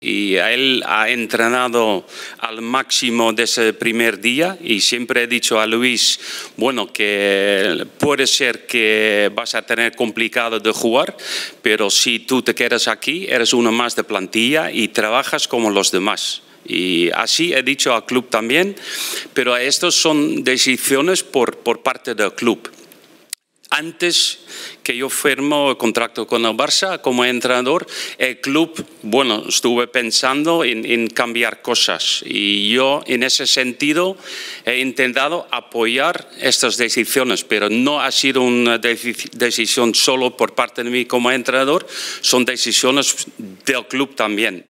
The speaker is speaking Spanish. Y él ha entrenado al máximo desde el primer día y siempre he dicho a Luis, bueno, que puede ser que vas a tener complicado de jugar, pero si tú te quedas aquí, eres uno más de plantilla y trabajas como los demás. Y así he dicho al club también, pero estas son decisiones por parte del club. Antes que yo firmo el contrato con el Barça como entrenador, el club, bueno, estuve pensando en cambiar cosas y yo en ese sentido he intentado apoyar estas decisiones, pero no ha sido una decisión solo por parte de mí como entrenador, son decisiones del club también.